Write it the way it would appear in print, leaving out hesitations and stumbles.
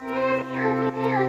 Yes,